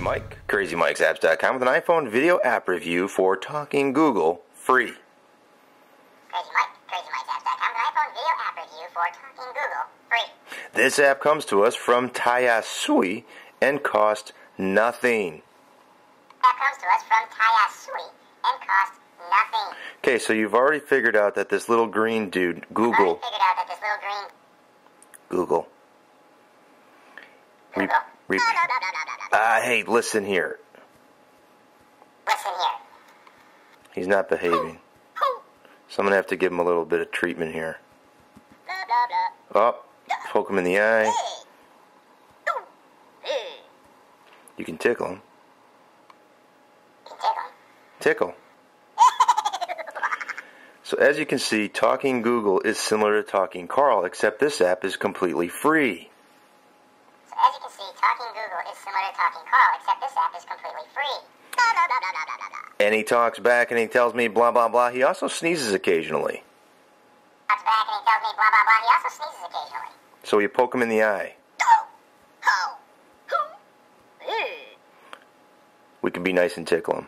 Crazy Mike, CrazyMikesapps.com with an iPhone video app review for Talking Google free. Crazy Mike, CrazyMikesapps.com with an iPhone video app review for Talking Google free. This app comes to us from Tayasui and costs nothing. Okay, so you've already figured out that this little green dude, Gugl, hey, listen here. He's not behaving. So I'm going to have to give him a little bit of treatment here. Up, poke him in the eye. You can tickle him. Tickle. So as you can see, Talking Gugl is similar to Talking Carl, except this app is completely free. And he talks back and he tells me blah blah blah. He also sneezes occasionally. So you poke him in the eye. We can be nice and tickle him.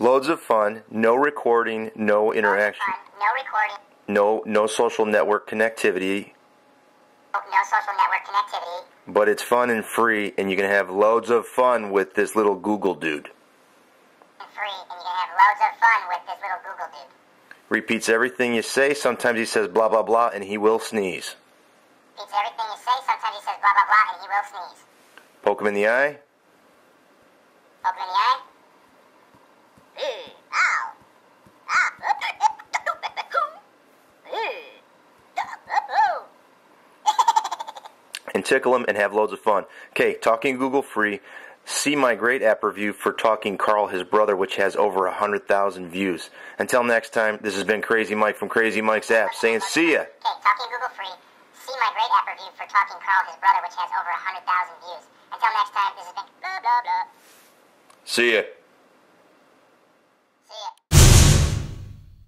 Loads of fun, no recording, no interaction. No social network connectivity. But it's fun and free, and you can have loads of fun with this little Gugl dude. Repeats everything you say. Sometimes he says blah blah blah, and he will sneeze. Poke him in the eye. And tickle him and have loads of fun. Okay, Talking Gugl free. See my great app review for Talking Carl, his brother, which has over 100,000 views. Until next time, this has been Crazy Mike from Crazy Mike's Apps saying see ya. Okay, Talking Gugl free. See my great app review for Talking Carl, his brother, which has over 100,000 views. Until next time, this has been blah blah blah. See ya.